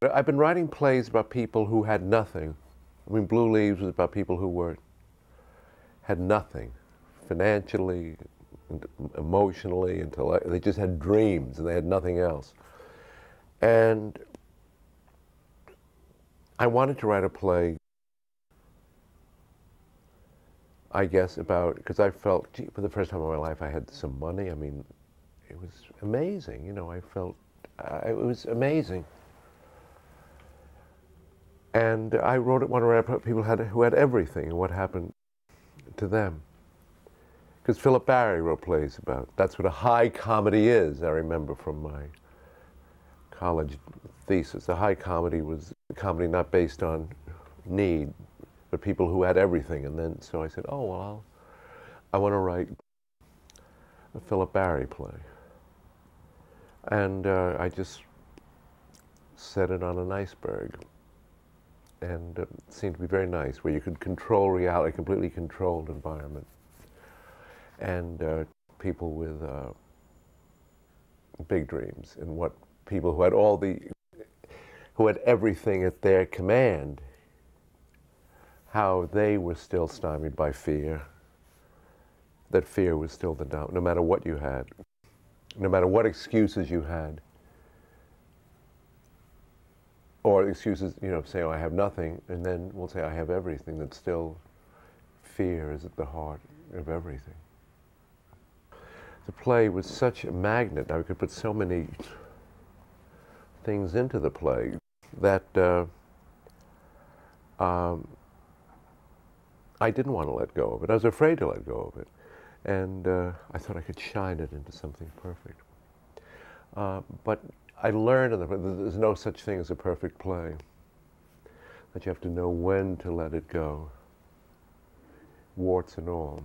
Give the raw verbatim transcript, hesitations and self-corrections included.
I've been writing plays about people who had nothing. I mean, Blue Leaves was about people who were, had nothing, financially, emotionally, intellectually. They just had dreams and they had nothing else. And I wanted to write a play, I guess, about, because I felt, gee, for the first time in my life I had some money. I mean, it was amazing, you know, I felt, I, it was amazing. And I wrote it one where people had, who had everything and what happened to them. Because Philip Barry wrote plays about, that's what a high comedy is, I remember from my college thesis. A high comedy was a comedy not based on need, but people who had everything. And then, so I said, oh, well, I'll, I want to write a Philip Barry play. And uh, I just set it on an iceberg. And uh, it seemed to be very nice, where you could control reality, completely controlled environment. And uh, people with uh, big dreams, and what people who had all the, who had everything at their command, how they were still stymied by fear, that fear was still the dominant, no matter what you had, no matter what excuses you had. Or excuses, you know, say, oh, I have nothing, and then we'll say, I have everything, that still fear is at the heart of everything. The play was such a magnet. I could put so many things into the play that uh, um, I didn't want to let go of it. I was afraid to let go of it. And uh, I thought I could shine it into something perfect. Uh, but I learned in the, there's no such thing as a perfect play, that you have to know when to let it go, warts and all.